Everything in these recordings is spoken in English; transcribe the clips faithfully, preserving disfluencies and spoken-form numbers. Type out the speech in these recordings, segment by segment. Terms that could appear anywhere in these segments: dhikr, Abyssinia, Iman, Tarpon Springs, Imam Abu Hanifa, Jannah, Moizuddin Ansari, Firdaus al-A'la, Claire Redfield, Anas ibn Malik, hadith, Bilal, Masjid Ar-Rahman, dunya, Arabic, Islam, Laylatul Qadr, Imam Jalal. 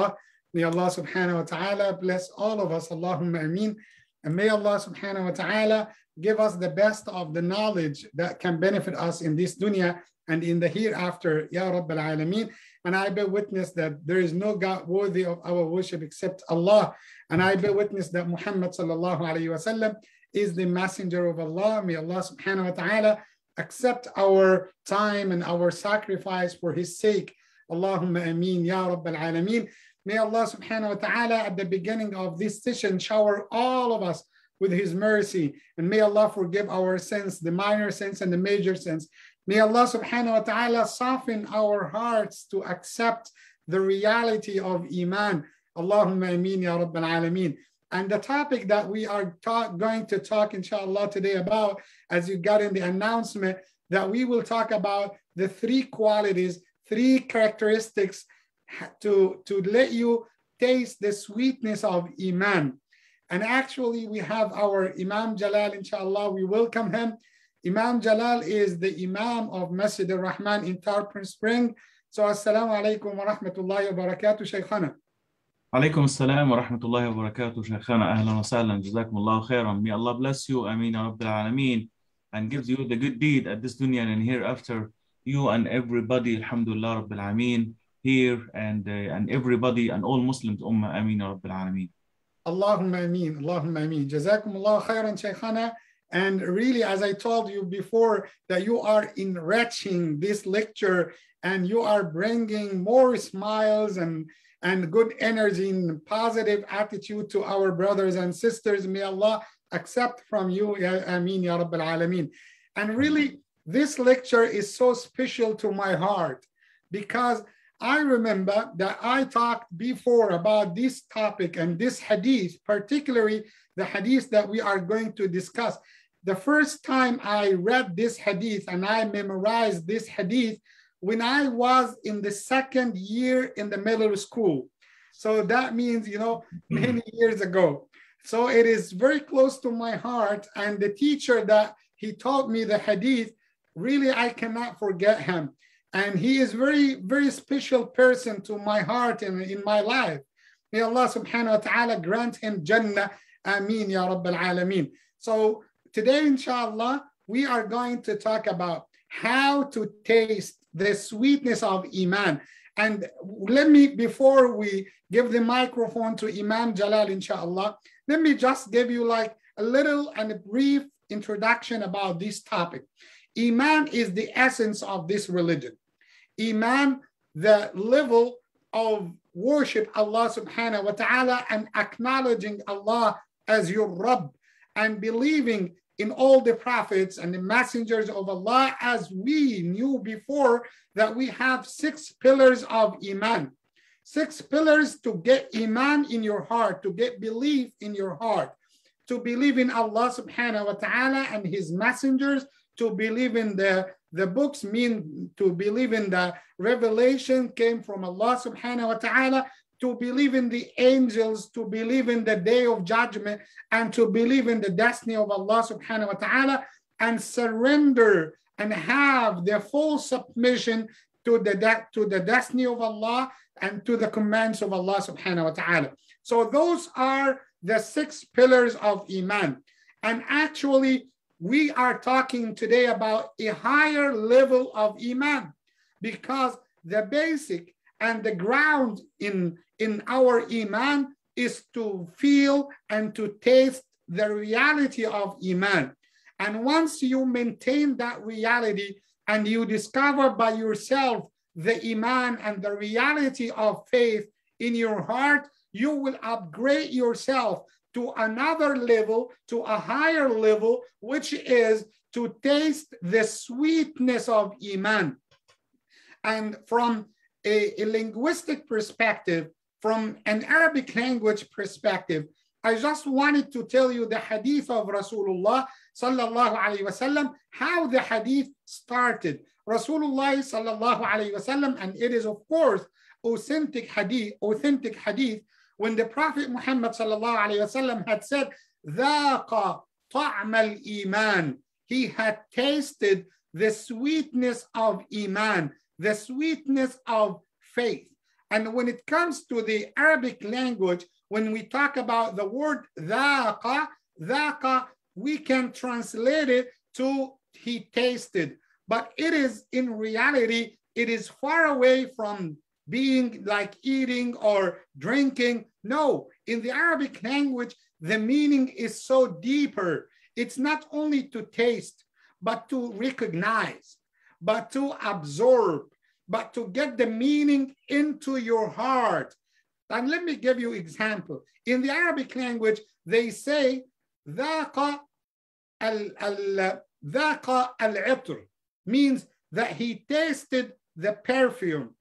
Allah. May Allah subhanahu wa ta'ala bless all of us. Allahumma ameen. And may Allah subhanahu wa ta'ala give us the best of the knowledge that can benefit us in this dunya and in the hereafter, Ya Rabbal Alameen. And I bear witness that there is no God worthy of our worship except Allah. And I bear witness that Muhammad sallallahu alayhi wa sallam is the messenger of Allah. May Allah subhanahu wa ta'ala accept our time and our sacrifice for his sake. Allahumma ameen, Ya Rabbal Alameen. May Allah subhanahu wa ta'ala at the beginning of this session shower all of us with his mercy. And may Allah forgive our sins, the minor sins and the major sins. May Allah subhanahu wa ta'ala soften our hearts to accept the reality of Iman. Allahumma ameen, Ya Rabbal Alameen. And the topic that we are talk, going to talk, inshallah, today about, as you got in the announcement, that we will talk about the three qualities, three characteristics to, to let you taste the sweetness of Iman. And actually, we have our Imam Jalal, inshallah, we welcome him. Imam Jalal is the Imam of Masjid Ar-Rahman in Tarpon Springs. So, assalamu alaikum wa rahmatullahi wa barakatuh, Shaykhana. Alaykum assalam wa rahmatullahi wa barakatuh, Shaykhana. Ahlan wa sahlan, jazakumullahu khairan. May Allah bless you, Ameen, Rabbil Alameen, and gives you the good deed at this dunya and hereafter. You and everybody, alhamdulillah, Rabbil Alameen, here and, uh, and everybody and all Muslims, Ummah, Ameen, Rabbil Alameen. Allahumma ameen, Allahumma ameen. Jazakumullahu khairan, Shaykhana. And really, as I told you before, that you are enriching this lecture and you are bringing more smiles and, and good energy and positive attitude to our brothers and sisters. May Allah accept from you, Ameen, Ya Rabbil Alameen. And really, this lecture is so special to my heart because I remember that I talked before about this topic and this hadith, particularly the hadith that we are going to discuss. The first time I read this hadith and I memorized this hadith when I was in the second year in the middle school. So that means, you know, many years ago. So it is very close to my heart. And the teacher that he taught me the hadith, really, I cannot forget him. And he is very, very special person to my heart and in my life. May Allah subhanahu wa ta'ala grant him Jannah. Ameen, Ya Rabbil Alameen. So today, inshallah, we are going to talk about how to taste the sweetness of Iman. And let me, before we give the microphone to Imam Jalal, inshallah, let me just give you like a little and a brief introduction about this topic. Iman is the essence of this religion. Iman, the level of worship Allah subhanahu wa ta'ala and acknowledging Allah as your Rabb, and believing in all the prophets and the messengers of Allah, as we knew before that we have six pillars of Iman. Six pillars to get Iman in your heart, to get belief in your heart, to believe in Allah subhanahu wa ta'ala and his messengers, to believe in the, the books, mean to believe in the revelation came from Allah subhanahu wa ta'ala, to believe in the angels, to believe in the day of judgment, and to believe in the destiny of Allah subhanahu wa ta'ala, and surrender and have the full submission to the, to the destiny of Allah and to the commands of Allah subhanahu wa ta'ala. So those are the six pillars of Iman. And actually, we are talking today about a higher level of Iman, because the basic and the ground in, in our Iman is to feel and to taste the reality of Iman. And once you maintain that reality and you discover by yourself the Iman and the reality of faith in your heart, you will upgrade yourself to another level, to a higher level, which is to taste the sweetness of Iman. And from A, a linguistic perspective, from an Arabic language perspective, I just wanted to tell you the hadith of Rasulullah sallallahu alayhi wa sallam, how the hadith started. Rasulullah sallallahu alayhi wa sallam, and it is of course authentic hadith, authentic hadith, when the Prophet Muhammad sallallahu alayhi wa sallam had said, "Dhaqa ta'am al-Iman." He had tasted the sweetness of Iman, the sweetness of faith. And when it comes to the Arabic language, when we talk about the word dhaqa, dhaqa, we can translate it to he tasted, but it is in reality, it is far away from being like eating or drinking. No, in the Arabic language, the meaning is so deeper. It's not only to taste, but to recognize, but to absorb, but to get the meaning into your heart. And let me give you an example. In the Arabic language, they say, ذاق al-'itr, means that he tasted the perfume.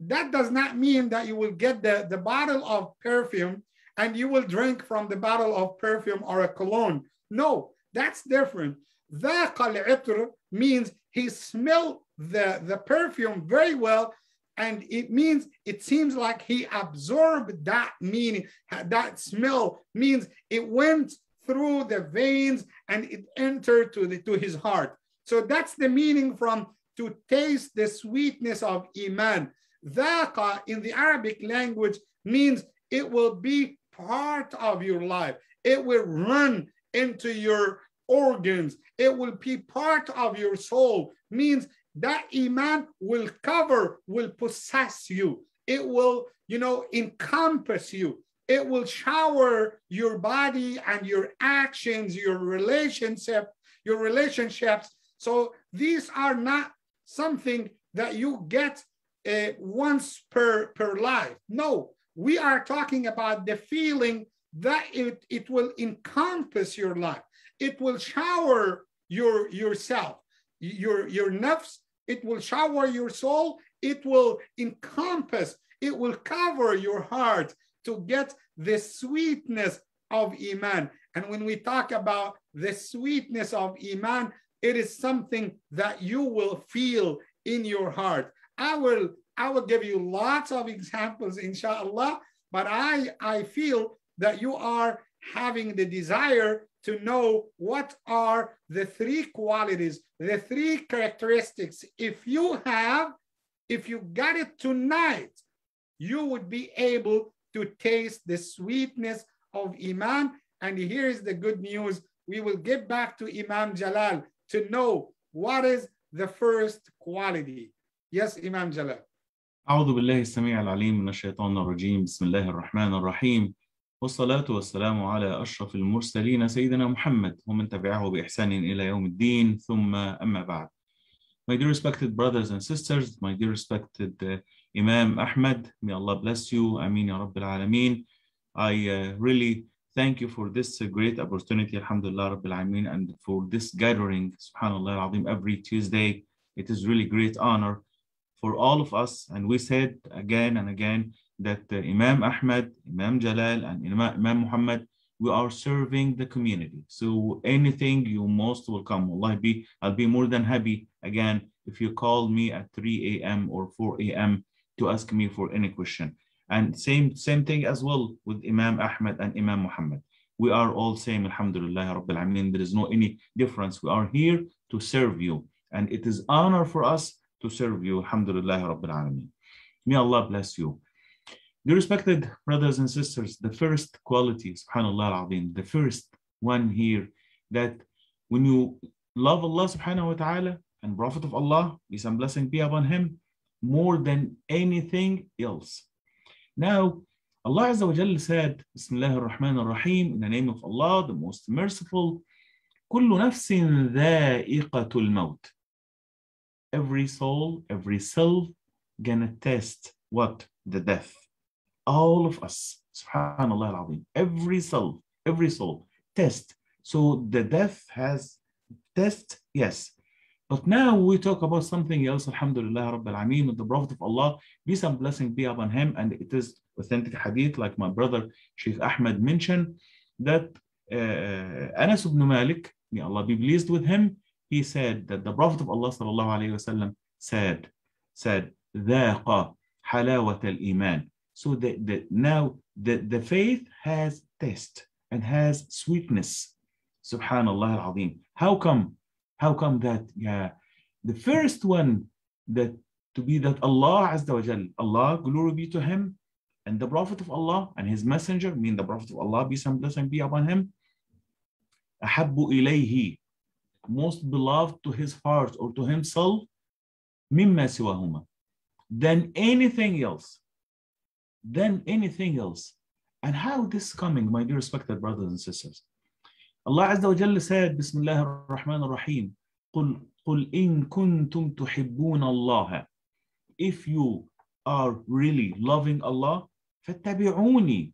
That does not mean that you will get the, the bottle of perfume and you will drink from the bottle of perfume or a cologne. No, that's different. ذاق al-'itr means he smelled the, the perfume very well, and it means, it seems like he absorbed that meaning, that smell means it went through the veins and it entered to, the, to his heart. So that's the meaning from to taste the sweetness of Iman. Dhaqa in the Arabic language means it will be part of your life. It will run into your organs. It will be part of your soul, means that Iman will cover, will possess you. It will, you know, encompass you. It will shower your body and your actions, your relationship, your relationships. So these are not something that you get uh, once per, per life. No, we are talking about the feeling that it, it will encompass your life. It will shower your yourself, your, your nafs. It will shower your soul. It will encompass, it will cover your heart to get the sweetness of Iman. And when we talk about the sweetness of Iman, it is something that you will feel in your heart. I will, I will give you lots of examples, inshallah, but I, I feel that you are having the desire to know what are the three qualities, the three characteristics. If you have, if you got it tonight, you would be able to taste the sweetness of Iman. And here is the good news. We will get back to Imam Jalal to know what is the first quality. Yes, Imam Jalal. أعوذ بالله السميع العليم من الشيطان الرجيم. بسم الله الرحمن الرحيم. والصلاة والسلام على أشرف المرسلين سيدنا محمد ومن تبعه بإحسان إلى يوم الدين ثم أما بعد. My dear respected brothers and sisters, my dear respected uh, Imam Ahmed, may Allah bless you, Ameen Ya Rabbil Alameen. I uh, really thank you for this uh, great opportunity, Alhamdulillah Rabbil Alameen, and for this gathering, subhanAllah al-Azim, every Tuesday. It is really great honor for all of us, and we said again and again that uh, Imam Ahmed, Imam Jalal, and Imam Muhammad, we are serving the community. So anything you most welcome, wallahi, be, I'll be more than happy again if you call me at three A M or four A M to ask me for any question. And same same thing as well with Imam Ahmed and Imam Muhammad. We are all same, alhamdulillah Rabbil Alameen. There is no any difference. We are here to serve you. And it is honor for us to serve you, alhamdulillah Rabbil Alameen. May Allah bless you. Dear respected brothers and sisters, the first quality, subhanAllah al-Azim, the first one here, that when you love Allah subhanahu wa ta'ala and Prophet of Allah, peace and blessing be upon him, more than anything else. Now, Allah Azza wa Jalla said, Bismillah ar-Rahman ar-Rahim, in the name of Allah, the most merciful, Kullu nafsin dha'iqatul maut. Every soul, every self, gonna test what? The death. All of us, subhanAllah al-Azim, every soul, every soul, test. So the death has test, yes. But now we talk about something else, alhamdulillah Rabbil Alameen, with the Prophet of Allah, peace and blessing be upon him. And it is authentic hadith, like my brother Sheikh Ahmed mentioned, that uh, Anas ibn Malik, may Allah be pleased with him, he said that the Prophet of Allah sallallahu alayhi wa sallam said, said, ذَاقَ حَلَاوَةَ الْإِيمَانِ. So the, the, now the, the faith has taste and has sweetness. Subhanallah al-Azim. How come? How come that? Yeah, the first one that to be that Allah Azza wa Jal, Allah, glory be to him, and the Prophet of Allah and his messenger, mean the Prophet of Allah, peace and blessing be upon him, ahabbu ilayhi, most beloved to his heart or to himself, mimma siwahuma, than anything else, than anything else. And how this coming, my dear respected brothers and sisters? Allah Azza wa Jalla said, Bismillahir Rahmanir Rahim, قُلْ قُلْ إِن كُنْتُمْ تُحِبُّونَ اللَّهَ, if you are really loving Allah, فَاتَّبِعُونِي,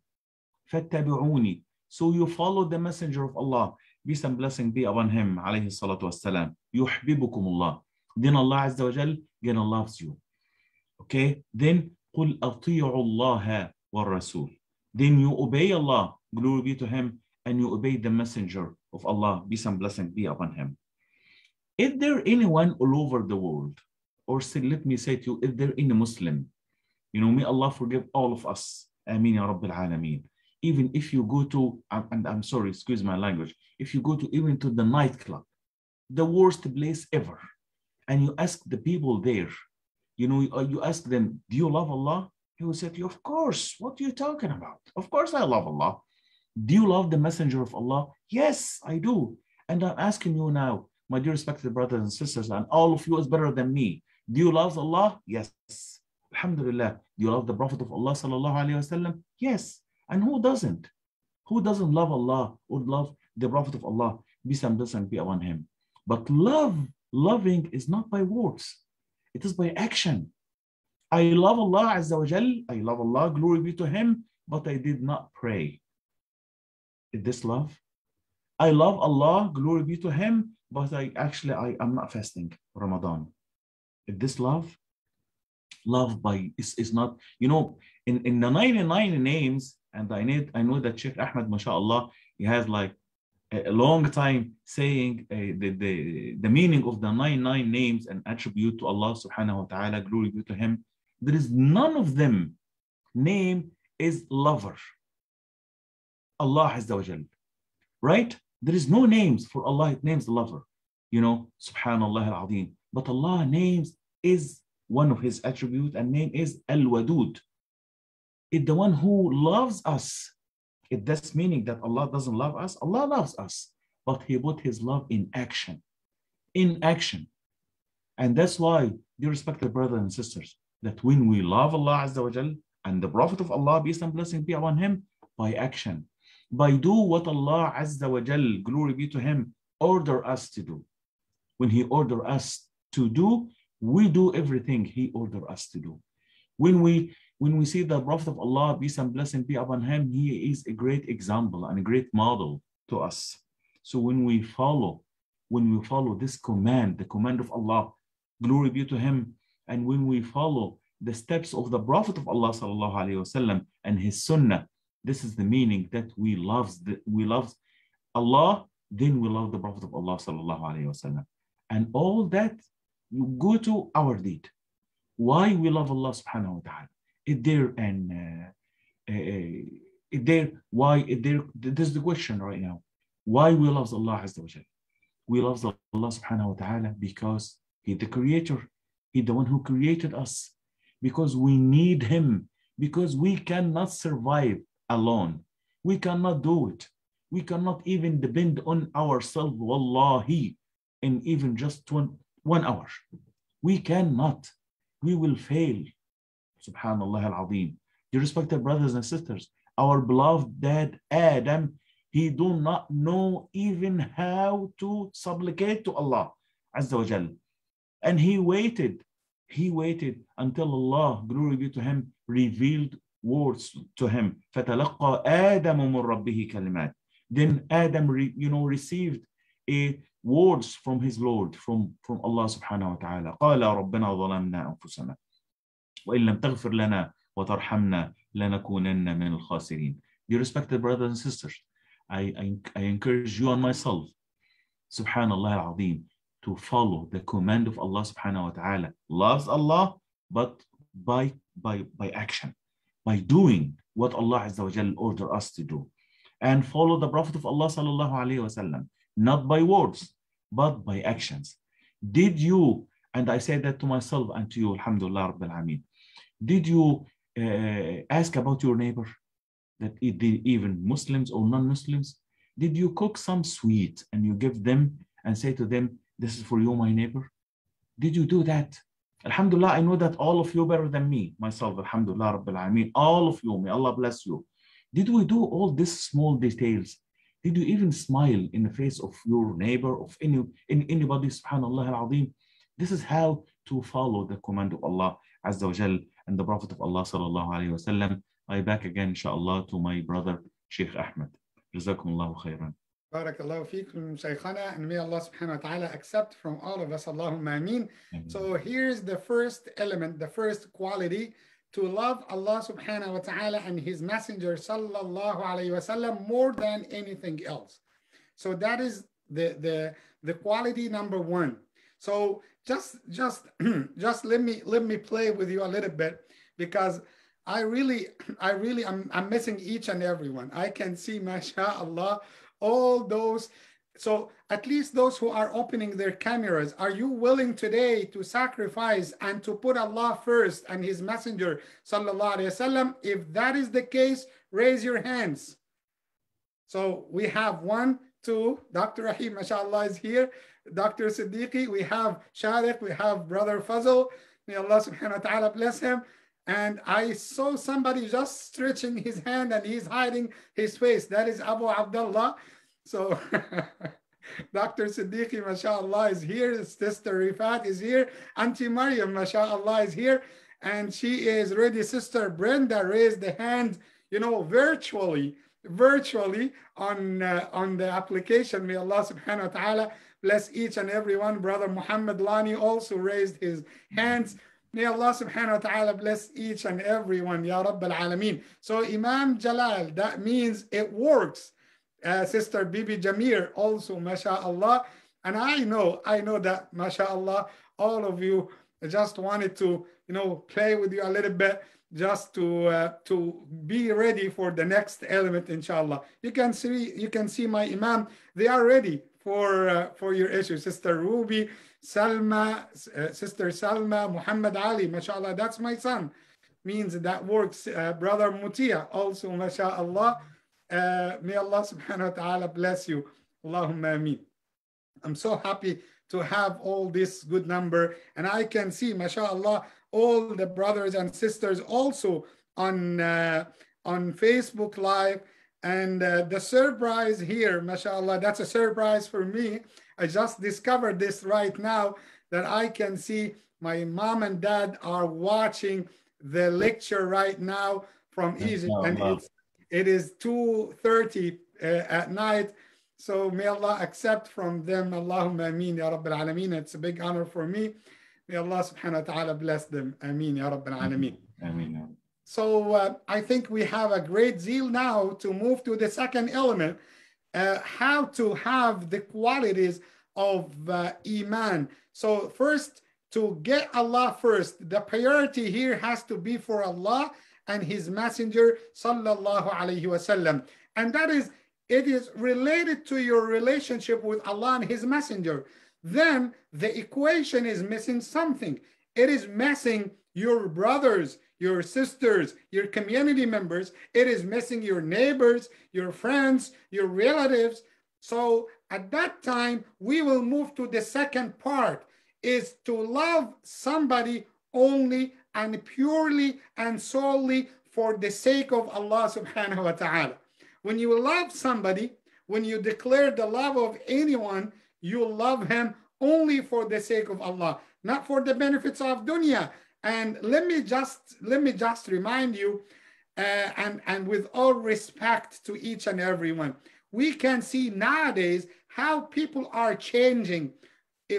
فَاتَّبِعُونِي, so you follow the messenger of Allah, peace and blessing be upon him, alayhi salatu wassalam. يُحْبِبُكُمُ اللَّهُ, then Allah Azza wa Jalla gonna loves you. Okay, then قُلْ أَطِيعُ اللَّهَ وَالرَّسُولِ, then you obey Allah, glory be to him, and you obey the messenger of Allah, peace and blessing be upon him. Is there anyone all over the world, or say, let me say to you, is there any Muslim, you know, may Allah forgive all of us, Ameen Ya Rabbil Alameen, even if you go to, and I'm sorry, excuse my language, if you go to even to the nightclub, the worst place ever, and you ask the people there, you know, you ask them, do you love Allah? He will say to you, of course, what are you talking about? Of course I love Allah. Do you love the messenger of Allah? Yes, I do. And I'm asking you now, my dear respected brothers and sisters, and all of you is better than me. Do you love Allah? Yes. Alhamdulillah. Do you love the Prophet of Allah sallallahu alayhi wa sallam? Yes. And who doesn't? Who doesn't love Allah or love the Prophet of Allah? Peace and blessings be upon him. But love, loving is not by words. It is by action. I love Allah Azza wa Jal, I love Allah, glory be to him, but I did not pray. Is this love? I love Allah, glory be to him, but I actually, I am not fasting Ramadan. Is this love? Love by, is, is not, you know, in, in the ninety-nine names, and I, need, I know that Sheikh Ahmed, mashallah, he has like a long time saying uh, the, the, the meaning of the ninety-nine names and attribute to Allah subhanahu wa ta'ala, glory be to him. There is none of them name is lover. Allah Azza wa Jal, right? There is no names for Allah, it names lover, you know, subhanallah al-azim. But Allah names is one of his attributes and name is Al-Wadud. It's the one who loves us. It does meaning that Allah doesn't love us. Allah loves us, but he put his love in action, in action. And that's why, dear respected brothers and sisters, that when we love Allah Azza wa Jal and the Prophet of Allah, peace and blessing be upon him, by action, by do what Allah Azza wa Jal, glory be to him, order us to do. When he order us to do, we do everything he order us to do. When we When we see the Prophet of Allah, peace and blessing be upon him, he is a great example and a great model to us. So when we follow, when we follow this command, the command of Allah, glory be to him, and when we follow the steps of the Prophet of Allah sallallahu alaihi wasallam and his sunnah, this is the meaning that we love, we love Allah, then we love the Prophet of Allah sallallahu alaihi wasallam. And all that you go to our deed. Why we love Allah subhanahu wa ta'ala? Is there and uh, uh, is there why is there? This is the question right now. Why we love Allah Azza wa Jal? We love Allah Subhanahu wa Taala because He the Creator, He the one who created us. Because we need Him. Because we cannot survive alone. We cannot do it. We cannot even depend on ourselves. Wallahi, in even just one one hour, we cannot. We will fail. Subhanallah al-Azim. Dear respected brothers and sisters, our beloved dad Adam, he do not know even how to supplicate to Allah Azza wa Jal. And he waited, he waited until Allah, glory be to him, revealed words to him. فَتَلَقَّى آدَمُ مِنْ رَبِّهِ كَلِمَاتٍ. Then Adam, re, you know, received a words from his Lord, from, from Allah subhanahu wa ta'ala. قَالَ رَبَّنَا ظَلَمْنَا أَنفُسَنَا وَإِنْ لَمْ تَغْفِرْ لَنَا وَتَرْحَمْنَا لَنَكُونَنَّ مِنَ الْخَاسِرِينَ. Dear respected brothers and sisters, I, I, I encourage you and myself, subhanallah al-azim, to follow the command of Allah subhanahu wa ta'ala. Loves Allah, but by, by, by action, by doing what Allah azza wa jal order us to do. And follow the Prophet of Allah sallallahu alayhi wa sallam, not by words, but by actions. Did you And I said that to myself and to you, alhamdulillah rabbil alameen. Did you uh, ask about your neighbor, that even Muslims or non-Muslims? Did you cook some sweet and you give them and say to them, this is for you, my neighbor? Did you do that? Alhamdulillah, I know that all of you better than me, myself, alhamdulillah rabbil alameen, all of you, may Allah bless you. Did we do all these small details? Did you even smile in the face of your neighbor, of any, in anybody, subhanallah al-azim? This is how to follow the command of Allah Azza wa Jal and the Prophet of Allah sallallahu alayhi wa sallam. I back again, inshallah, to my brother, Sheikh Ahmed. Jazakumullahu khairan. Barakallahu feekum, Shaykhana, and may Allah subhanahu wa ta'ala accept from all of us, Allahumma ameen. So here's the first element, the first quality, to love Allah subhanahu wa ta'ala and his messenger sallallahu alayhi wa sallam more than anything else. So that is the, the, the quality number one. So just, just, just let me, let me play with you a little bit, because I really, I really, I'm, I'm missing each and everyone. I can see, mashallah, all those. So at least those who are opening their cameras, are you willing today to sacrifice and to put Allah first and his messenger, sallallahu alayhi wasallam? If that is the case, raise your hands. So we have one, two, Doctor Rahim, mashallah, is here. Doctor Siddiqi, we have Sharik, we have Brother Fazl. May Allah subhanahu wa ta'ala bless him. And I saw somebody just stretching his hand and he's hiding his face. That is Abu Abdullah. So Doctor Siddiqi, mashallah, is here. Sister Rifat is here. Auntie Maryam, mashallah, is here. And she is ready. Sister Brenda raised the hand, you know, virtually, virtually on, uh, on the application. May Allah subhanahu wa ta'ala bless each and every one. Brother Muhammad Lani also raised his hands. May Allah subhanahu wa ta'ala bless each and everyone, ya Rabbal Alameen. So Imam Jalal, that means it works. Uh, Sister Bibi Jamir also, mashallah. And I know, I know that, mashallah, all of you just wanted to, you know, play with you a little bit, just to, uh, to be ready for the next element, inshallah. You can see, you can see my Imam, they are ready for, uh, for your issue. Sister Ruby, Salma, uh, Sister Salma, Muhammad Ali, mashallah, that's my son. Means that works. Uh, Brother Mutia also, mashallah. Uh, may Allah subhanahu wa ta'ala bless you. Allahumma ameen. I'm so happy to have all this good number. And I can see, mashallah, all the brothers and sisters also on, uh, on Facebook Live. And uh, the surprise here, mashallah, that's a surprise for me. I just discovered this right now, that I can see my mom and dad are watching the lecture right now from Egypt. And it's, it is two thirty uh, at night. So may Allah accept from them. Allahumma ameen, ya Rabbil Alameen. It's a big honor for me. May Allah subhanahu wa ta'ala bless them. Ameen, ya Rabbil Alameen. Ameen. So uh, I think we have a great zeal now to move to the second element. Uh, how to have the qualities of uh, Iman. So first, to get Allah first, the priority here has to be for Allah and his messenger, sallallahu alayhi wasallam. And that is, it is related to your relationship with Allah and his messenger. Then the equation is missing something. It is missing your brothers, your sisters, your community members. It is missing your neighbors, your friends, your relatives. So at that time, we will move to the second part, is to love somebody only and purely and solely for the sake of Allah subhanahu wa ta'ala. When you love somebody, when you declare the love of anyone, you love him only for the sake of Allah, not for the benefits of dunya. And let me just let me just remind you, uh, and, and with all respect to each and everyone, we can see nowadays how people are changing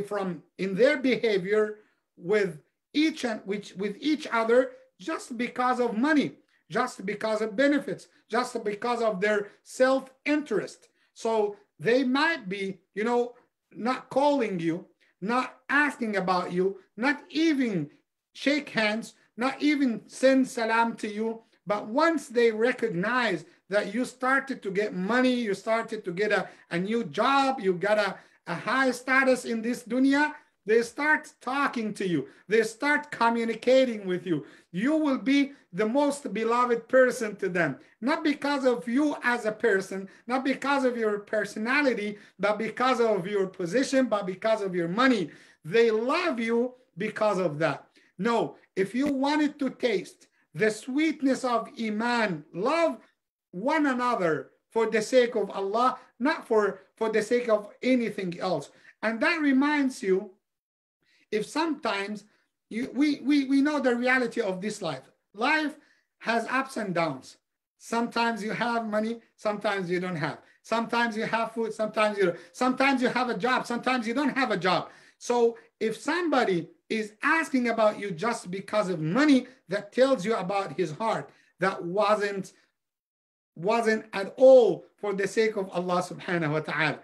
from in their behavior with each and which with each other, just because of money, just because of benefits, just because of their self-interest. So they might be, you know, not calling you, not asking about you, not even shake hands, not even send salam to you. But once they recognize that you started to get money, you started to get a, a new job, you got a, a high status in this dunya, They start talking to you. They start communicating with you. You will be the most beloved person to them. Not because of you as a person, not because of your personality, but because of your position, but because of your money. They love you because of that. No, if you wanted to taste the sweetness of Iman, love one another for the sake of Allah, not for, for the sake of anything else. And that reminds you, if sometimes you, we, we, we know the reality of this life. Life has ups and downs. Sometimes you have money, sometimes you don't have. Sometimes you have food, sometimes you don't. Sometimes you have a job, sometimes you don't have a job. So if somebody is asking about you just because of money, that tells you about his heart. That wasn't, wasn't at all for the sake of Allah subhanahu wa ta'ala.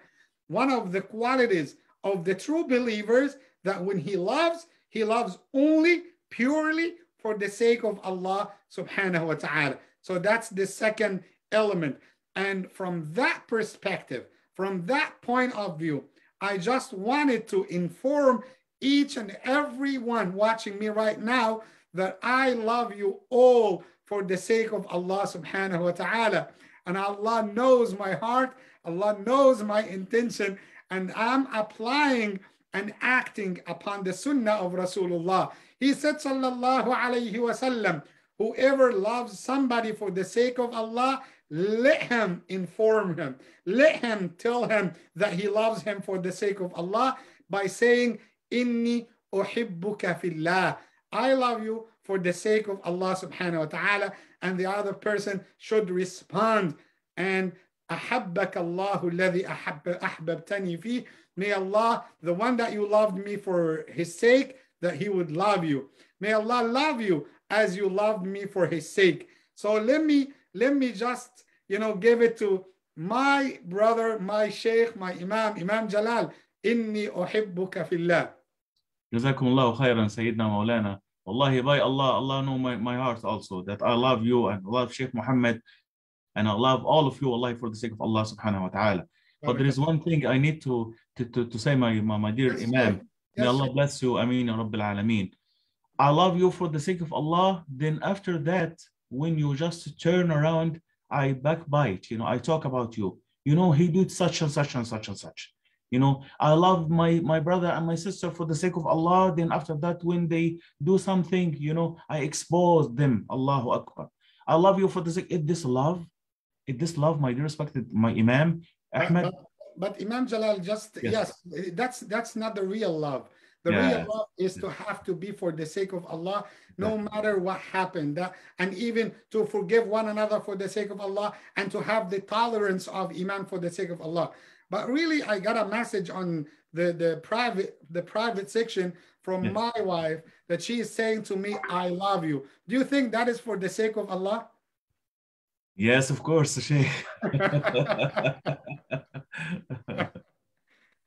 One of the qualities of the true believers that when he loves, he loves only purely for the sake of Allah subhanahu wa ta'ala. So that's the second element. And from that perspective, from that point of view, I just wanted to inform each and every one watching me right now that I love you all for the sake of Allah subhanahu wa ta'ala. And Allah knows my heart. Allah knows my intention, and I'm applying and acting upon the sunnah of Rasulullah. He said, sallallahu alayhi wasallam, whoever loves somebody for the sake of Allah, let him inform him. Let him tell him that he loves him for the sake of Allah by saying, Inni uhibbuka fillah. I love you for the sake of Allah subhanahu wa ta'ala. And the other person should respond and أحبك الله الذي أحببتني فيه. May Allah, the one that you loved me for his sake, that he would love you. May Allah love you as you loved me for his sake. So let me, let me just, you know, give it to my brother, my sheikh, my imam, Imam Jalal. إني أحبك في الله. جزاكم الله خيرا سيدنا مولانا. Wallahi, by Allah, Allah know my, my heart also, that I love you and love Sheikh Muhammad. And I love all of you, Allah, for the sake of Allah subhanahu wa ta'ala. But there is one thing I need to to, to, to say, my, my, my dear yes, Imam. Yes, May Allah yes. bless you. Ameen, Rabbil Alameen. I love you for the sake of Allah. Then after that, when you just turn around, I backbite. You know, I talk about you. You know, he did such and such and such and such. You know, I love my, my brother and my sister for the sake of Allah. Then after that, when they do something, you know, I expose them. Allahu Akbar. I love you for the sake of this love. This love, my dear respected my Imam Ahmed. But, but, but Imam Jalal, just yes. yes, that's that's not the real love. The yeah. real love is to have to be for the sake of Allah, no yeah. matter what happened, that, and even to forgive one another for the sake of Allah, and to have the tolerance of Iman for the sake of Allah. But really, I got a message on the the private the private section from yeah. my wife that she is saying to me, "I love you." Do you think that is for the sake of Allah? Yes, of course, Sheikh.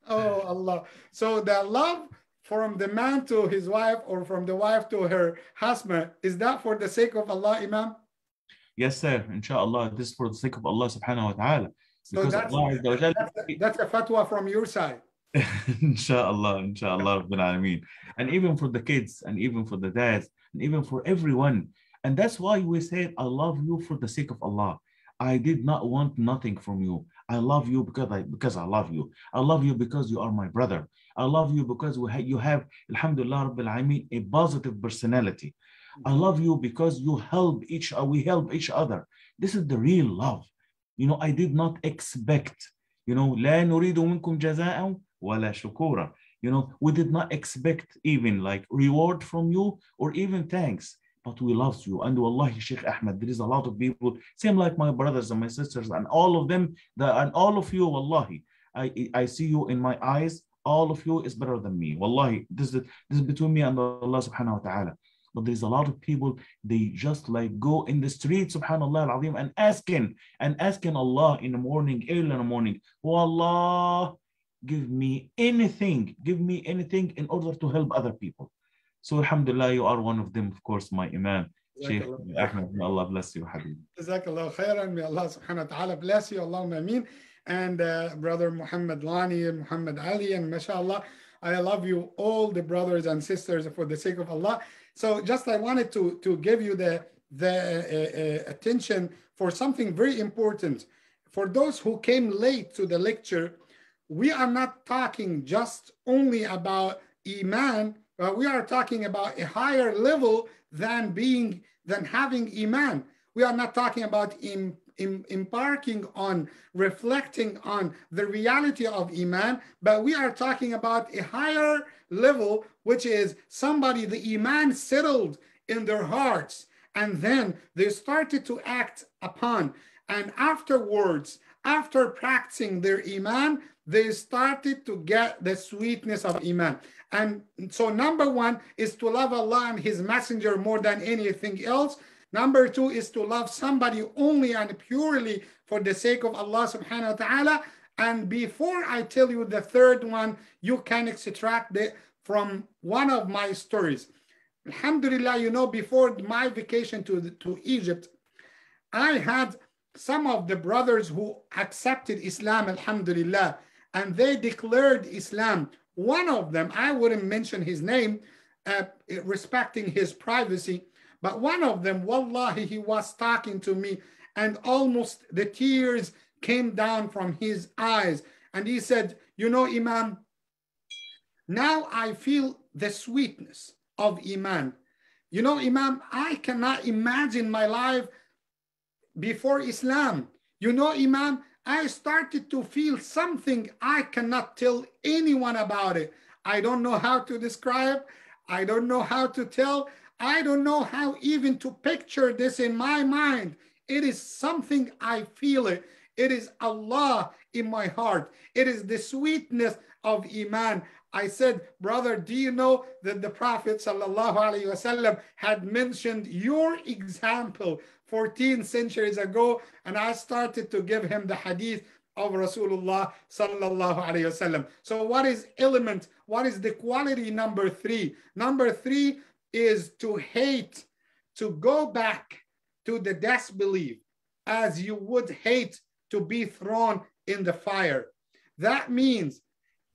Oh, Allah. So the love from the man to his wife or from the wife to her husband, is that for the sake of Allah, Imam? Yes, sir. Inshallah, this is for the sake of Allah subhanahu wa ta'ala. So that's, Allah, that's, a, that's a fatwa from your side. Inshallah, inshallah, Rabbil Alameen. And even for the kids, and even for the dads, and even for everyone. And that's why we said, I love you for the sake of Allah. I did not want nothing from you. I love you because I, because I love you. I love you because you are my brother. I love you because we ha you have, alhamdulillah, Rabbil Alameen, a positive personality. I love you because you help each other. We help each other. This is the real love. You know, I did not expect, you know, لَا نُرِيدُ مِنْكُمْ جَزَاءً وَلَا شُكُورًا. You know, we did not expect even like reward from you or even thanks. But we love you. And wallahi, Sheikh Ahmed, there is a lot of people, same like my brothers and my sisters and all of them, that, and all of you, wallahi, I, I see you in my eyes, all of you is better than me. Wallahi, this is, this is between me and Allah subhanahu wa ta'ala. But there's a lot of people, they just like go in the street, subhanallah al-azim, and asking, and asking Allah in the morning, early in the morning, oh Allah, give me anything, give me anything in order to help other people. So, alhamdulillah, you are one of them, of course, my Imam, Shaykh Ahmed. May Allah bless you, Habib. Jazakallah khairan. May Allah subhanahu wa ta'ala bless you. Allahumma ameen. And uh, brother Muhammad Lani and Muhammad Ali and mashallah, I love you all, the brothers and sisters, for the sake of Allah. So just I wanted to, to give you the, the uh, uh, attention for something very important. For those who came late to the lecture, we are not talking just only about Iman, but we are talking about a higher level than being, than having Iman. We are not talking about im, im, embarking on, reflecting on the reality of Iman, but we are talking about a higher level, which is somebody, the Iman settled in their hearts, and then they started to act upon. And afterwards, after practicing their Iman, they started to get the sweetness of Iman. And so number one is to love Allah and His Messenger more than anything else. Number two is to love somebody only and purely for the sake of Allah subhanahu wa ta'ala. And before I tell you the third one, you can extract it from one of my stories. Alhamdulillah, you know, before my vacation to, the, to Egypt, I had some of the brothers who accepted Islam, alhamdulillah, and they declared Islam. One of them, I wouldn't mention his name, uh, respecting his privacy, but one of them, wallahi, he was talking to me, and almost the tears came down from his eyes. And he said, you know, Imam, now I feel the sweetness of Iman. You know, Imam, I cannot imagine my life before Islam. You know, Imam, I started to feel something I cannot tell anyone about it. I don't know how to describe. I don't know how to tell. I don't know how even to picture this in my mind. It is something I feel it. It is Allah in my heart. It is the sweetness of Iman. I said, brother, do you know that the Prophet sallallahu alaihi wasallam had mentioned your example fourteen centuries ago? And I started to give him the hadith of Rasulullah sallallahu alaihi wasallam. So what is element? What is the quality number three? Number three is to hate, to go back to the disbelief as you would hate to be thrown in the fire. That means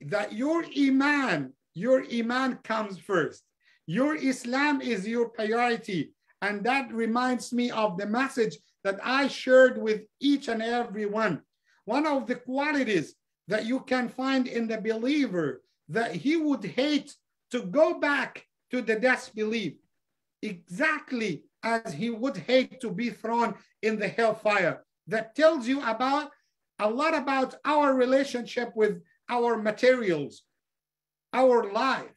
that your Iman, your Iman comes first. Your Islam is your priority. And that reminds me of the message that I shared with each and every one. One of the qualities that you can find in the believer, that he would hate to go back to the disbelief, exactly as he would hate to be thrown in the hellfire. That tells you about a lot about our relationship with our materials, our life.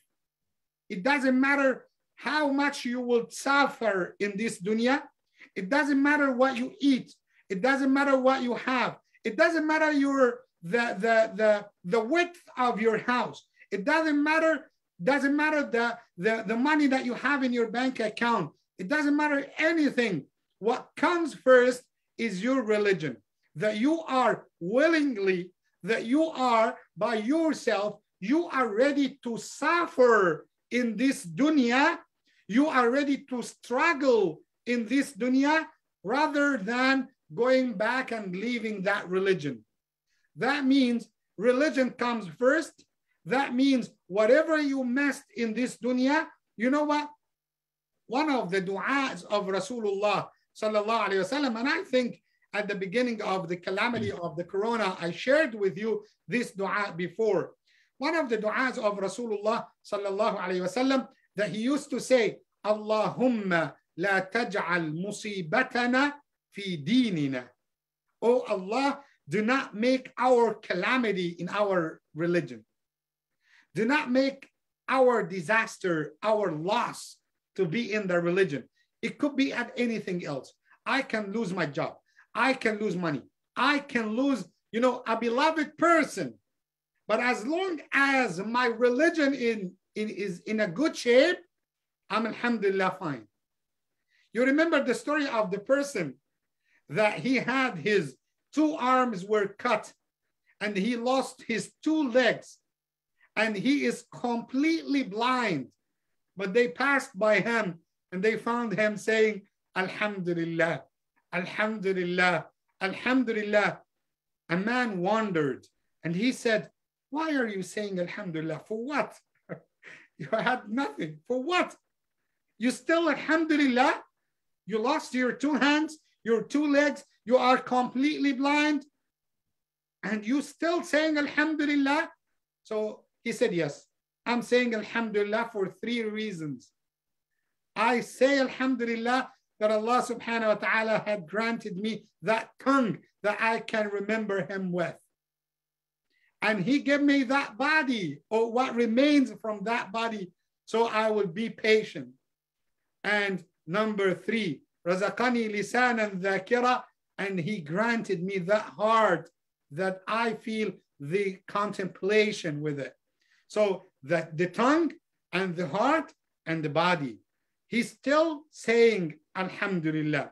It doesn't matter how much you will suffer in this dunya. It doesn't matter what you eat. It doesn't matter what you have. It doesn't matter your the the the, the width of your house. It doesn't matter, doesn't matter the, the, the money that you have in your bank account. It doesn't matter anything. What comes first is your religion, that you are willingly, that you are by yourself, you are ready to suffer in this dunya, you are ready to struggle in this dunya, rather than going back and leaving that religion. That means religion comes first. That means whatever you missed in this dunya, you know what? One of the du'as of Rasulullah sallallahu alayhi wasallam, and I think at the beginning of the calamity of the corona, I shared with you this dua before. One of the du'as of Rasulullah sallallahu alayhi wasallam, that he used to say, Allahumma la taj'al musibatana fi deenina. Oh Allah, do not make our calamity in our religion. Do not make our disaster, our loss to be in the religion. It could be at anything else. I can lose my job. I can lose money. I can lose, you know, a beloved person. But as long as my religion in, in, is in a good shape, I'm alhamdulillah fine. You remember the story of the person that he had his two arms were cut and he lost his two legs and he is completely blind. But they passed by him and they found him saying, alhamdulillah, alhamdulillah, alhamdulillah. A man wandered and he said, Why are you saying Alhamdulillah? For what? You had nothing. For what? You still Alhamdulillah? You lost your two hands, your two legs. You are completely blind. And you still saying Alhamdulillah? So he said, yes. I'm saying Alhamdulillah for three reasons. I say Alhamdulillah that Allah subhanahu wa ta'ala had granted me that tongue that I can remember him with. And he gave me that body, or what remains from that body, so I will be patient. And number three, Razaqani lisanan dhakira, and he granted me that heart that I feel the contemplation with it. So that the tongue and the heart and the body. He's still saying Alhamdulillah.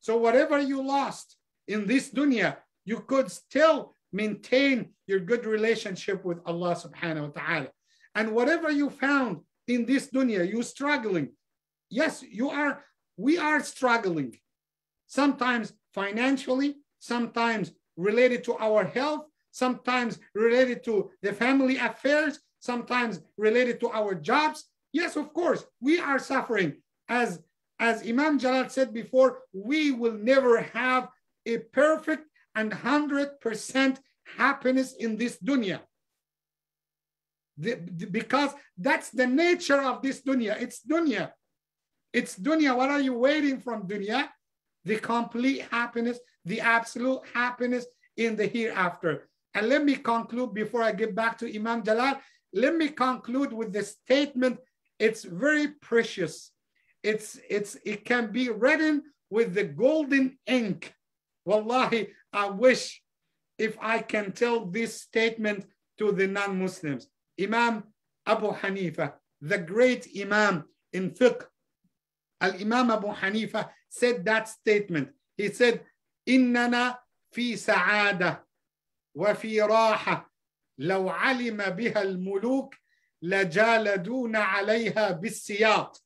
So whatever you lost in this dunya, you could still maintain your good relationship with Allah subhanahu wa ta'ala. And whatever you found in this dunya, you're struggling. Yes, you are, we are struggling. Sometimes financially, sometimes related to our health, sometimes related to the family affairs, sometimes related to our jobs. Yes, of course, we are suffering. As, as Imam Jalal said before, we will never have a perfect and one hundred percent happiness in this dunya. The, the, because that's the nature of this dunya. It's dunya. It's dunya. What are you waiting from dunya? The complete happiness, the absolute happiness in the hereafter. And let me conclude before I get back to Imam Jalal. Let me conclude with this statement. It's very precious. It's, it's, it can be written with the golden ink. Wallahi, I wish if I can tell this statement to the non-Muslims. Imam Abu Hanifa, the great Imam in fiqh, Al-Imam Abu Hanifa said that statement. He said, إِنَّنَا فِي سَعَادَةٍ وَفِي رَاحَةٍ لَوْ عَلِمَ بِهَا الْمُلُوكِ لَجَالَدُونَ عَلَيْهَا بِالسِّيَاطِ.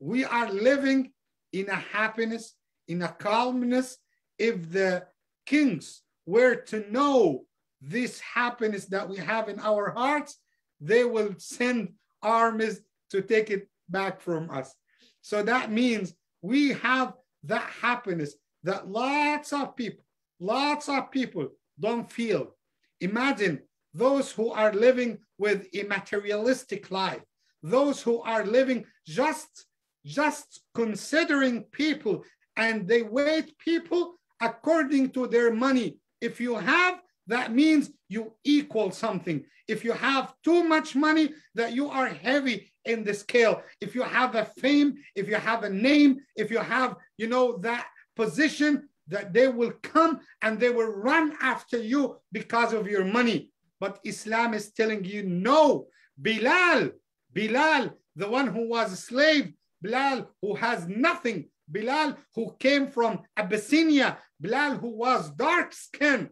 We are living in a happiness, in a calmness. If the kings were to know this happiness that we have in our hearts, they will send armies to take it back from us. So that means we have that happiness that lots of people, lots of people don't feel. Imagine those who are living with a materialistic life, those who are living just, just considering people, and they weight people according to their money. If you have, that means you equal something. If you have too much money, that you are heavy in the scale. If you have a fame, if you have a name, if you have, you know, that position, that they will come and they will run after you because of your money. But Islam is telling you, no. Bilal, Bilal, the one who was a slave, Bilal, who has nothing, Bilal, who came from Abyssinia, Bilal, who was dark-skinned,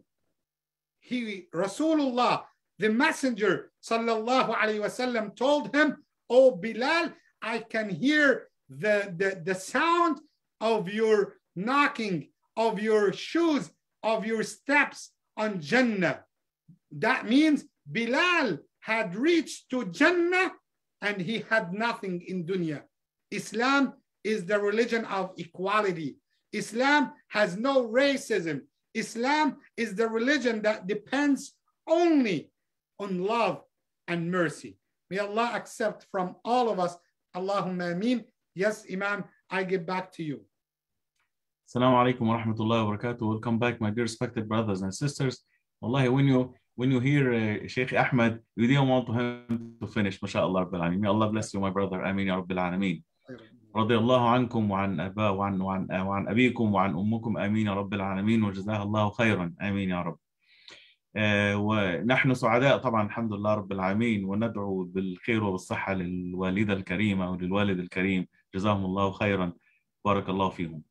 he, Rasulullah, the messenger, sallallahu alayhi wasallam, told him, oh, Bilal, I can hear the, the, the sound of your knocking, of your shoes, of your steps on Jannah. That means Bilal had reached to Jannah and he had nothing in dunya. Islam is the religion of equality. Islam has no racism. Islam is the religion that depends only on love and mercy. May Allah accept from all of us. Allahumma ameen. Yes, Imam, I give back to you. Assalamu alaikum wa rahmatullahi wa barakatuh. Welcome back, my dear respected brothers and sisters. Wallahi, when you, when you hear uh, Sheikh Ahmed, you didn't want him to finish. MashaAllah, may Allah bless you, my brother. Ameen, Ya Rabbil Alameen. رضي الله عنكم وعن أباء وعن وعن وعن أبيكم وعن أمكم آمين يا رب العالمين وجزاه الله خيرا آمين يا رب. آه ونحن سعداء طبعا الحمد لله رب العالمين وندعو بالخير والصحة للوالدة الكريمة وللوالد الكريم جزاهم الله خيرا بارك الله فيهم.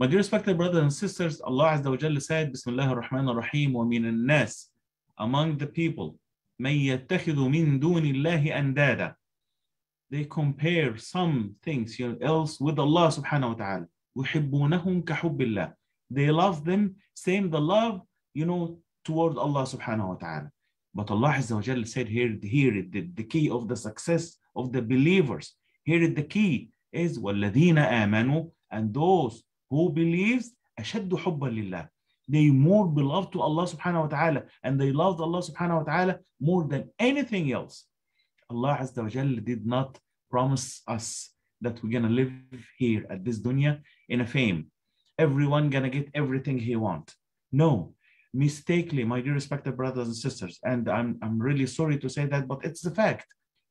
My dear respected brothers and sisters, Allah عز وجل said بسم الله الرحمن الرحيم ومن الناس among the people من يتخذ من دون الله أندادا. They compare some things you know, else with Allah subhanahu wa ta'ala. يُحِبُّونَهُمْ كَحُبِّ اللَّهِ. They love them, same the love, you know, toward Allah subhanahu wa ta'ala. But Allah Azza wa Jal said here, here the, the key of the success of the believers. Here the key is وَالَّذِينَ آمَنُوا, and those who believes أَشَدُّ حُبًّا لِلَّهِ, they more beloved to Allah subhanahu wa ta'ala, and they loved Allah subhanahu wa ta'ala more than anything else. Allah Azza wa Jal did not promise us that we're going to live here at this dunya in a fame. Everyone going to get everything he wants. No, mistakenly, my dear respected brothers and sisters, and I'm, I'm really sorry to say that, but it's the fact.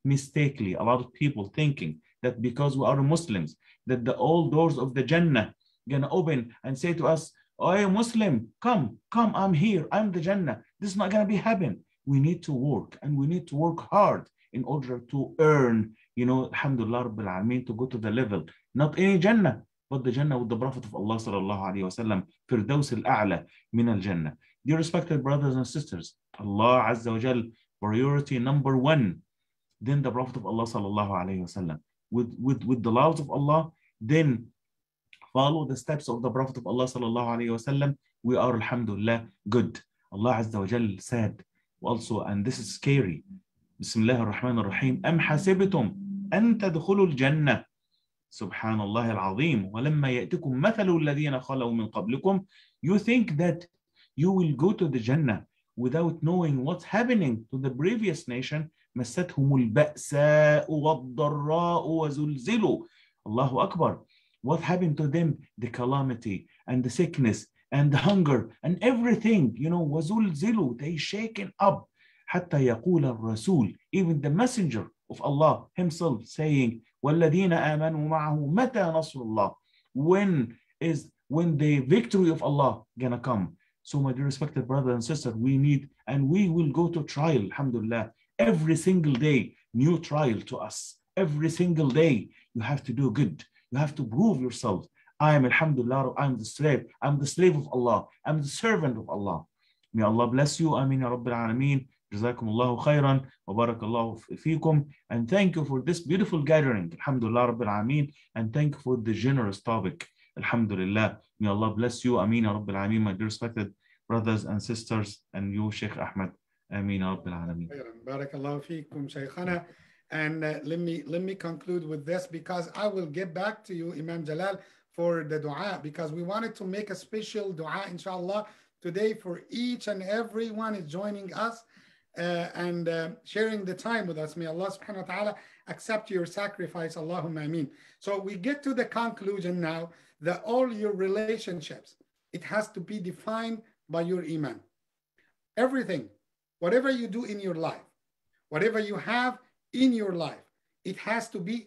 Mistakenly, a lot of people thinking that because we are Muslims, that the old doors of the Jannah going to open and say to us, "Oh, Muslim, come, come, I'm here, I'm the Jannah." This is not going to be happening. We need to work, and we need to work hard in order to earn, you know, alhamdulillah rabbil alameen, to go to the level, not any Jannah, but the Jannah with the Prophet of Allah sallallahu alayhi wa sallam, Firdaus al-A'la min al-Jannah. Dear respected brothers and sisters, Allah Azza wa Jal, priority number one, then the Prophet of Allah sallallahu alayhi wa sallam. With, with, with the laws of Allah, then follow the steps of the Prophet of Allah sallallahu alayhi wa sallam. We are alhamdulillah good. Allah Azza wa Jal said also, and this is scary, بسم الله الرحمن الرحيم أم حسبتم أن تدخلوا الجنة سبحان الله العظيم ولما يأتكم مثل الذين خلوا من قبلكم. You think that you will go to the Jannah without knowing what's happening to the previous nation. مستهم البأساء والضراء وزلزلوا. الله أكبر. What happened to them? The calamity and the sickness and the hunger and everything, you know, وزلزلوا, they shaken up. حتى يقول الرسول, even the messenger of Allah himself saying, وَالَّذِينَ آمَنُوا مَعَهُ مَتَى نَصْرُ اللَّهِ, when is when the victory of Allah gonna come? So my dear respected brother and sister, we need, and we will go to trial, alhamdulillah, every single day, new trial to us. Every single day, you have to do good. You have to prove yourself. I am, alhamdulillah, I'm the slave. I'm the slave of Allah. I'm the servant of Allah. May Allah bless you. Ameen ya Rabbil Alameen. جزاكم الله خيرا وبارك الله فيكم, and thank you for this beautiful gathering, alhamdulillah rabbil alameen, and thank you for the generous topic, alhamdulillah. May Allah bless you, ameen ya rabbil alameen, my dear respected brothers and sisters, and you Sheikh Ahmed, ameen ya rabbil alameen. Barakallahu feekum Shaykhana, and uh, let me let me conclude with this, because I will get back to you Imam Jalal for the dua, because we wanted to make a special dua inshallah today for each and everyone is joining us Uh, and uh, sharing the time with us. May Allah subhanahu wa ta'ala accept your sacrifice. Allahumma ameen. So we get to the conclusion now that all your relationships, it has to be defined by your iman. Everything, whatever you do in your life, whatever you have in your life, it has to be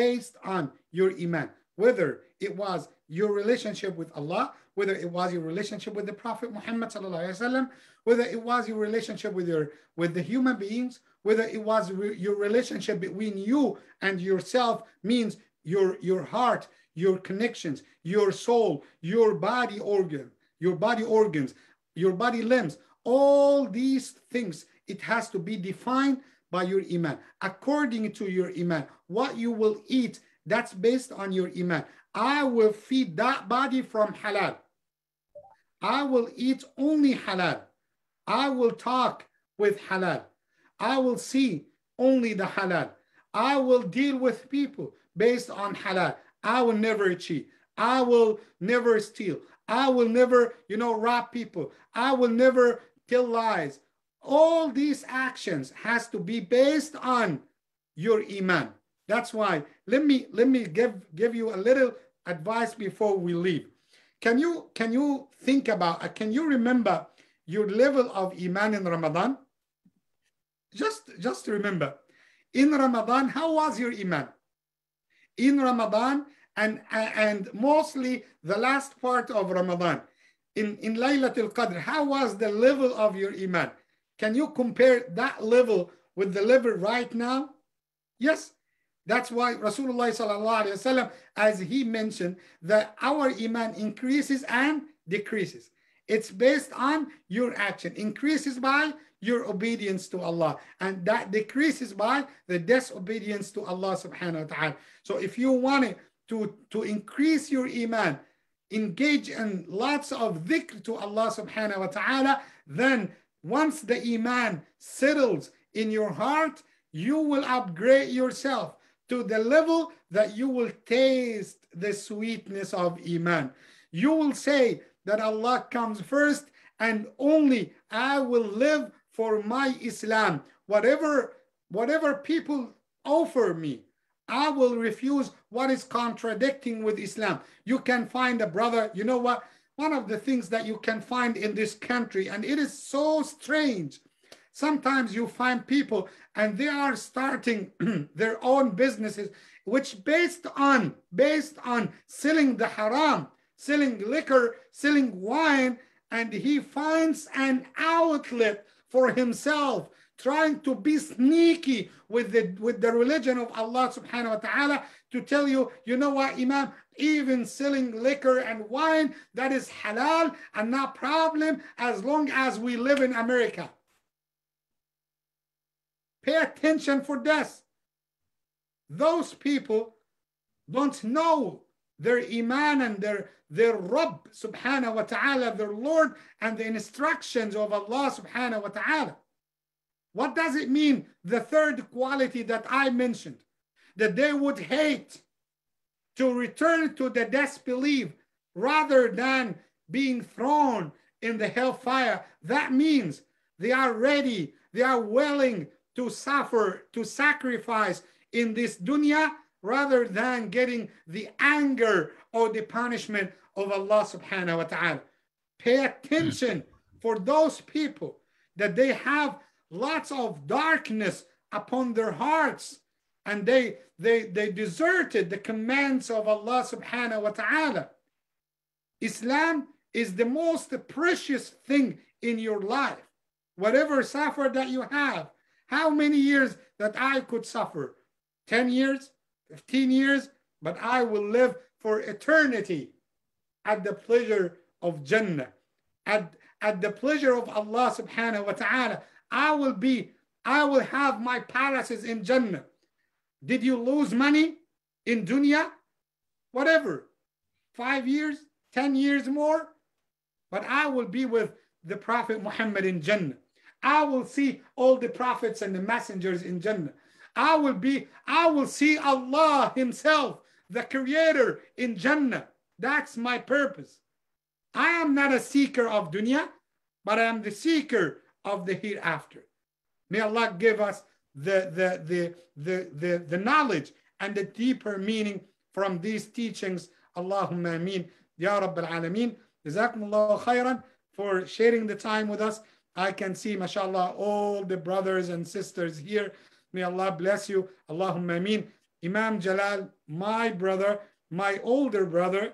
based on your iman. Whether it was your relationship with Allah, whether it was your relationship with the Prophet Muhammad sallallahu alaihi wasallam, whether it was your relationship with your with the human beings, whether it was re your relationship between you and yourself, means your your heart, your connections, your soul, your body organ, your body organs, your body limbs, all these things, it has to be defined by your iman. According to your iman, what you will eat, that's based on your iman. I will feed that body from halal. I will eat only halal. I will talk with halal. I will see only the halal. I will deal with people based on halal. I will never cheat. I will never steal. I will never, you know, rob people. I will never tell lies. All these actions has to be based on your iman. That's why, let me let me give give you a little advice before we leave. Can you can you think about, can you remember your level of iman in Ramadan? Just just remember, in Ramadan, how was your iman? In Ramadan and and mostly the last part of Ramadan, in in Laylatul Qadr, how was the level of your iman? Can you compare that level with the level right now? Yes. That's why Rasulullah sallallahu alaihi wasallam, as he mentioned, that our iman increases and decreases. It's based on your action. Increases by your obedience to Allah, and that decreases by the disobedience to Allah subhanahu wa ta'ala. So if you want to, to increase your iman, engage in lots of dhikr to Allah subhanahu wa ta'ala, then Once the Iman settles in your heart, you will upgrade yourself to the level that you will taste the sweetness of Iman. You will say that Allah comes first and only I will live for my Islam. Whatever, whatever people offer me, I will refuse what is contradicting with Islam. You can find a brother, you know what? One of the things that you can find in this country, and it is so strange, sometimes you find people and they are starting their own businesses, which based on, based on selling the haram, selling liquor, selling wine, and he finds an outlet for himself, trying to be sneaky with the, with the religion of Allah subhanahu wa ta'ala to tell you, you know what, Imam, even selling liquor and wine, that is halal and not problem as long as we live in America. Pay attention for this. Those people don't know their Iman and their, their Rabb subhanahu wa ta'ala, their Lord and the instructions of Allah subhanahu wa ta'ala. What does it mean, the third quality that I mentioned, that they would hate to return to the disbelief rather than being thrown in the hellfire? That means they are ready, they are willing to suffer, to sacrifice in this dunya rather than getting the anger or the punishment of Allah subhanahu wa ta'ala. Pay attention for those people that they have lots of darkness upon their hearts, and they they they deserted the commands of Allah subhanahu wa ta'ala. Islam is the most precious thing in your life. Whatever suffer that you have, how many years that I could suffer? ten years, fifteen years, but I will live for eternity at the pleasure of Jannah, at, at the pleasure of Allah subhanahu wa ta'ala. I will be, I will have my palaces in Jannah. Did you lose money in dunya? Whatever, five years, ten years more, but I will be with the Prophet Muhammad in Jannah. I will see all the prophets and the messengers in Jannah. I will be, I will see Allah himself, the creator in Jannah. That's my purpose. I am not a seeker of dunya, but I am the seeker of the hereafter. May Allah give us the, the, the, the, the, the knowledge and the deeper meaning from these teachings. Allahumma ameen. Ya Rabbil Alameen. Jazakumullahu khairan for sharing the time with us. I can see, mashallah, all the brothers and sisters here. May Allah bless you. Allahumma ameen. Imam Jalal, my brother, my older brother,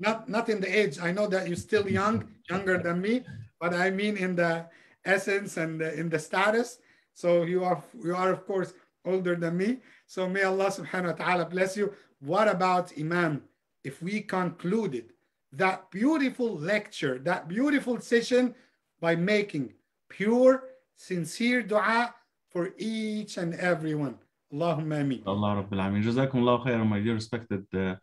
not, not in the age. I know that you're still young, younger than me, but I mean in the essence and the, in the status. So you are, you are of course older than me. So may Allah subhanahu wa ta'ala bless you. What about Imam? If we concluded that beautiful lecture, that beautiful session by making pure, sincere dua for each and everyone. Allahumma ameen. Allah Rabbil Alameen. Jazakumullahu khairan, my dear respected uh,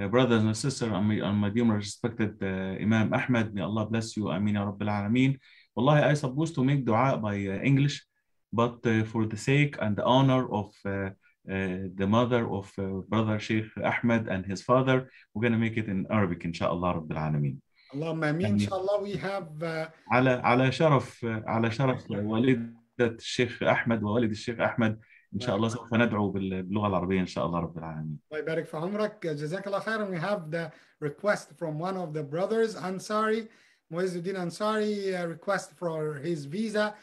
Uh, brothers and sisters, and my, and my dear respected uh, Imam Ahmed, may Allah bless you. Ameen ya Rabbil Alameen. Wallahi, I supposed to make dua by uh, English, but uh, for the sake and the honor of uh, uh, the mother of uh, brother Sheikh Ahmed and his father, we're going to make it in Arabic, inshallah Rabbil Alameen. Allahumma ameen, inshallah. We have uh... ala, ala sharaf, uh, ala sharaf walidat Sheikh Ahmed wa walid Sheikh Ahmed. إن شاء الله سوف ندعو باللغة العربية إن شاء الله رب العالمين. الله يبارك في عمرك. جزاك الله خيرا. We have the request from one of the brothers, Ansari, Moizuddin Ansari, uh, request for his visa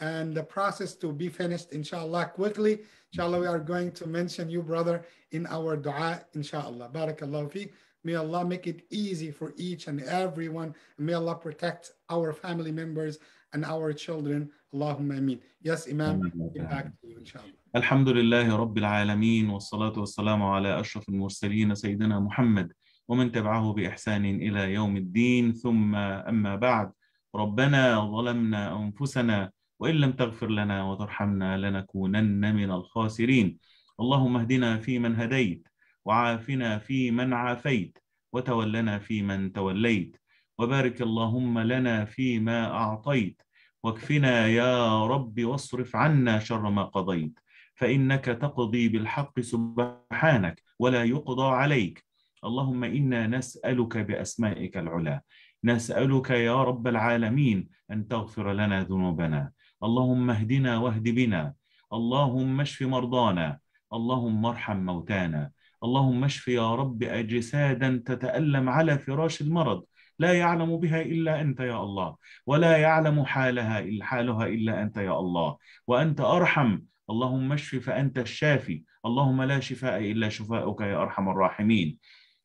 and the process to be finished, inshallah, quickly. Inshallah, we are going to mention you, brother, in our dua, inshallah. Barakallahu feek. May Allah make it easy for each and everyone. May Allah protect our family members and our children. Allahumma ameen. Yes, Imam, get back to you, inshallah. الحمد لله رب العالمين والصلاة والسلام على أشرف المرسلين سيدنا محمد ومن تبعه بإحسان إلى يوم الدين ثم أما بعد ربنا ظلمنا أنفسنا وإن لم تغفر لنا وترحمنا لنكونن من الخاسرين اللهم اهدنا في من هديت وعافنا في من عافيت وتولنا في من توليت وبارك اللهم لنا فيما أعطيت وَكْفِنَا يَا رَبِّ وَاصْرِفْ عَنَّا شَرَّ مَا قَضَيْتَ فَإِنَّكَ تَقْضِي بِالْحَقِّ سُبْحَانَكَ وَلَا يُقْضَى عَلَيْكَ اللهم إنا نسألك بأسمائك العلا نسألك يا رب العالمين أن تغفر لنا ذنوبنا اللهم اهدنا واهد بنا اللهم اشف مرضانا اللهم ارحم موتانا اللهم اشف يا رب أجسادا تتألم على فراش المرض لا يعلم بها إلا أنت يا الله ولا يعلم حالها حالها إلا أنت يا الله وأنت أرحم اللهم اشف فأنت الشافي اللهم لا شفاء إلا شفاؤك يا أرحم الراحمين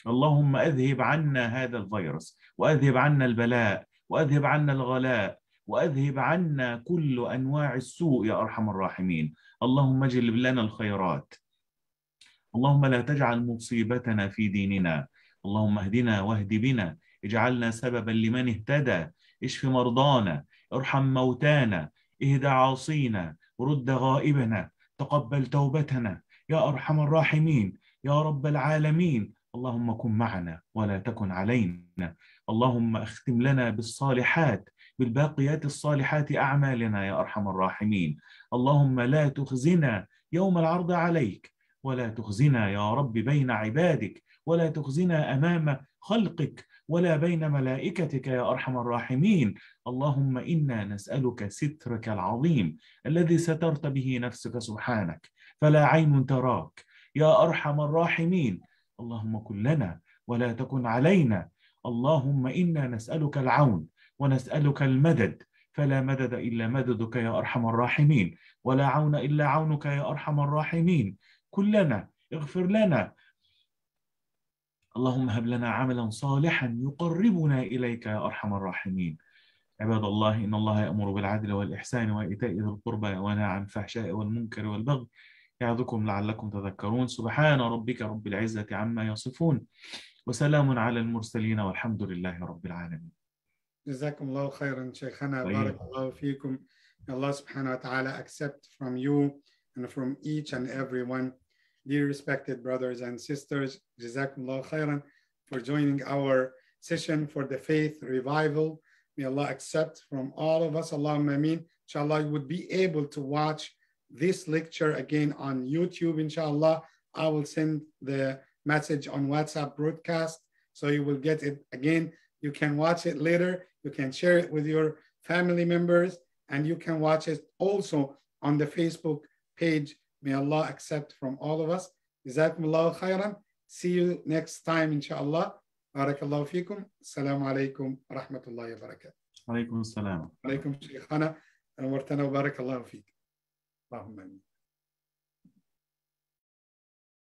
اللهم أذهب عنا هذا الفيروس وأذهب عنا البلاء وأذهب عنا الغلاء وأذهب عنا كل أنواع السوء يا أرحم الراحمين اللهم اجلب لنا الخيرات اللهم لا تجعل مصيبتنا في ديننا اللهم اهدنا واهد بنا اجعلنا سببا لمن اهتدى اشف مرضانا ارحم موتانا اهد عاصينا رد غائبنا تقبل توبتنا يا أرحم الراحمين يا رب العالمين اللهم كن معنا ولا تكن علينا اللهم اختم لنا بالصالحات بالباقيات الصالحات أعمالنا يا أرحم الراحمين اللهم لا تخزنا يوم العرض عليك ولا تخزنا يا رب بين عبادك ولا تخزنا أمام خلقك ولا بين ملائكتك يا أرحم الراحمين اللهم إنا نسألك سترك العظيم الذي سترت به نفسك سبحانك فلا عين تراك يا أرحم الراحمين اللهم كن لنا ولا تكن علينا اللهم إنا نسألك العون ونسألك المدد فلا مدد إلا مددك يا أرحم الراحمين ولا عون إلا عونك يا أرحم الراحمين كن لنا اغفر لنا اللهم هب لنا عملا صالحا يقربنا إليك يا أرحم الراحمين عباد الله إن الله يأمر بالعدل والإحسان وإيتاء ذي القربى وينهى عن الفحشاء والمنكر والبغي يعظكم لعلكم تذكرون سبحان ربك رب العزة عما يصفون وسلام على المرسلين والحمد لله رب العالمين جزاكم الله خيرا شيخنا بارك الله فيكم Allah subhanahu wa ta'ala accept from you and from each and everyone dear respected brothers and sisters جزاكم الله خيرا for joining our session for the faith revival may Allah accept from all of us Allahumma ameen inshallah you would be able to watch this lecture again on YouTube, inshallah. I will send the message on WhatsApp broadcast, so you will get it again. You can watch it later. You can share it with your family members, and you can watch it also on the Facebook page. May Allah accept from all of us. Jazakumullahu khairan. See you next time, inshallah. Barakallahu feekum. Assalamu alaikum wa rahmatullahi wa barakatuh. Alaikum assalam. Alaikum shaykhana. And wartana wa barakallahu feekum. Amen.